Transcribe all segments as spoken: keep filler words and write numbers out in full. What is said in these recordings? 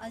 A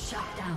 Shut down.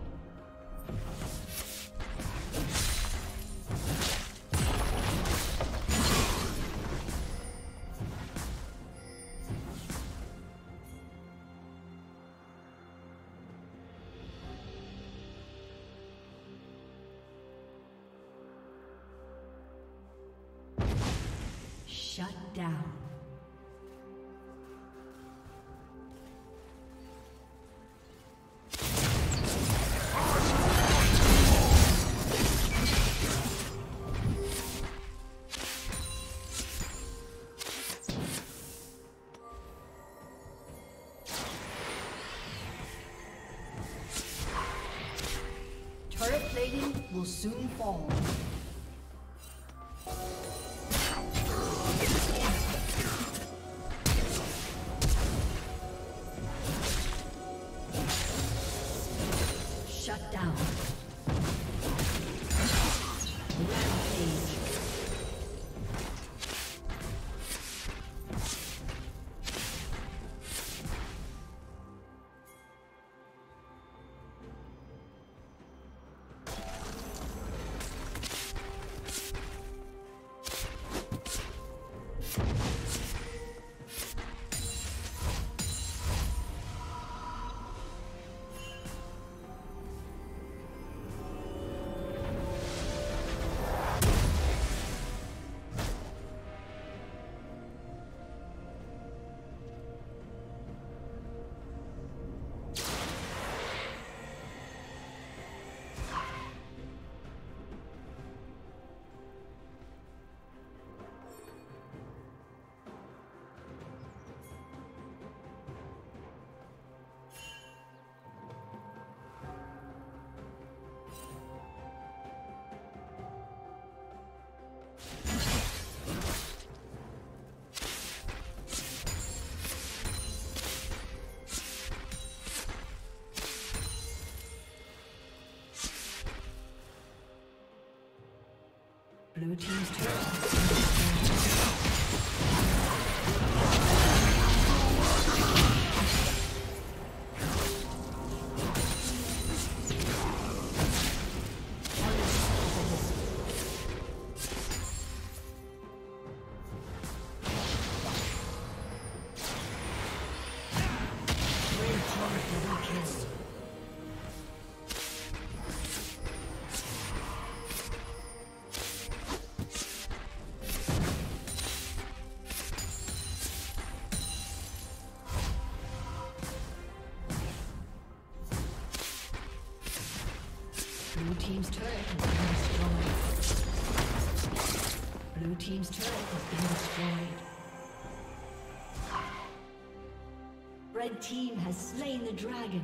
Shut down. Will soon fall. Shut down. Rampage. Blue team's turret. Blue team's turret has been destroyed. Blue team's turret has been destroyed. Red team has slain the dragon.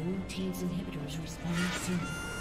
Blue team's inhibitors responding soon.